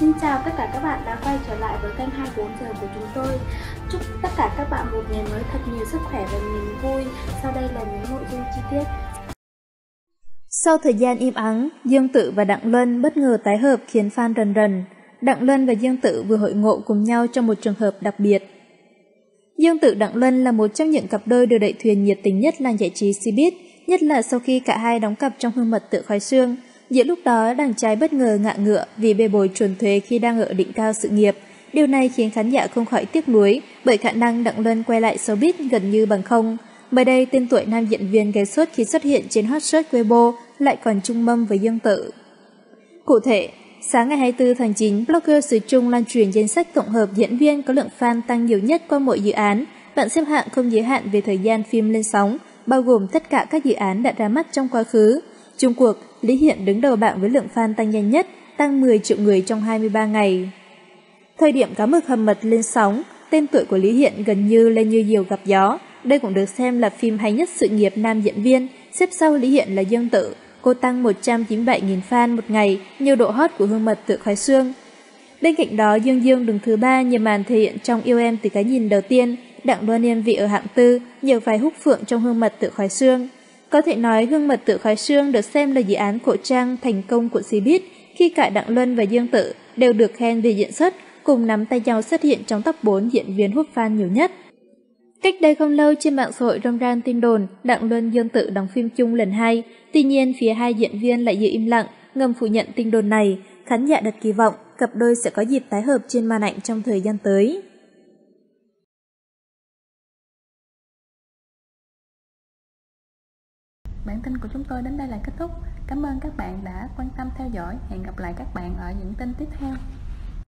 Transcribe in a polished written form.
Xin chào tất cả các bạn đã quay trở lại với kênh 24 giờ của chúng tôi. Chúc tất cả các bạn một ngày mới thật nhiều sức khỏe và niềm vui. Sau đây là những nội dung chi tiết. Sau thời gian im ắng, Dương Tử và Đặng Luân bất ngờ tái hợp khiến fan rần rần. Đặng Luân và Dương Tử vừa hội ngộ cùng nhau trong một trường hợp đặc biệt. Dương Tử Đặng Luân là một trong những cặp đôi được đẩy thuyền nhiệt tình nhất làng giải trí Cbiz, nhất là sau khi cả hai đóng cặp trong Hương Mật Tự Khói Xương. Giữa lúc đó, đàn trai bất ngờ ngạ ngựa vì bê bối chuồn thuế khi đang ở đỉnh cao sự nghiệp. Điều này khiến khán giả không khỏi tiếc nuối bởi khả năng Đặng Luân quay lại showbiz gần như bằng không. Mới đây, tên tuổi nam diễn viên gây sốt khi xuất hiện trên hot search Weibo lại còn chung mâm với Dương Tử. Cụ thể, sáng ngày 24 tháng 9, blogger xứ Trung lan truyền danh sách tổng hợp diễn viên có lượng fan tăng nhiều nhất qua mỗi dự án. Bảng xếp hạng không giới hạn về thời gian phim lên sóng, bao gồm tất cả các dự án đã ra mắt trong quá khứ. Chung cuộc, Lý Hiện đứng đầu bảng với lượng fan tăng nhanh nhất, tăng 10 triệu người trong 23 ngày. Thời điểm cá mực hầm mật lên sóng, tên tuổi của Lý Hiện gần như lên như diều gặp gió. Đây cũng được xem là phim hay nhất sự nghiệp nam diễn viên, xếp sau Lý Hiện là Dương Tử. Cô tăng 197.000 fan một ngày, nhiều độ hot của Hương Mật Tự Khói Xương. Bên cạnh đó, Dương Dương đứng thứ 3 nhờ màn thể hiện trong Yêu Em Từ Cái Nhìn Đầu Tiên, Đặng Luân yên vị ở hạng 4 nhờ vai Húc Phượng trong Hương Mật Tự Khói Xương. Có thể nói, Hương Mật Tự Khói Xương được xem là dự án cổ trang thành công của Cbiz khi cả Đặng Luân và Dương Tử đều được khen về diễn xuất, cùng nắm tay nhau xuất hiện trong top 4 diễn viên hút fan nhiều nhất. Cách đây không lâu, trên mạng xã hội râm ran tin đồn Đặng Luân Dương Tử đóng phim chung lần 2, tuy nhiên phía hai diễn viên lại giữ im lặng, ngầm phủ nhận tin đồn này. Khán giả đặt kỳ vọng cặp đôi sẽ có dịp tái hợp trên màn ảnh trong thời gian tới. Bản tin của chúng tôi đến đây là kết thúc. Cảm ơn các bạn đã quan tâm theo dõi. Hẹn gặp lại các bạn ở những tin tiếp theo.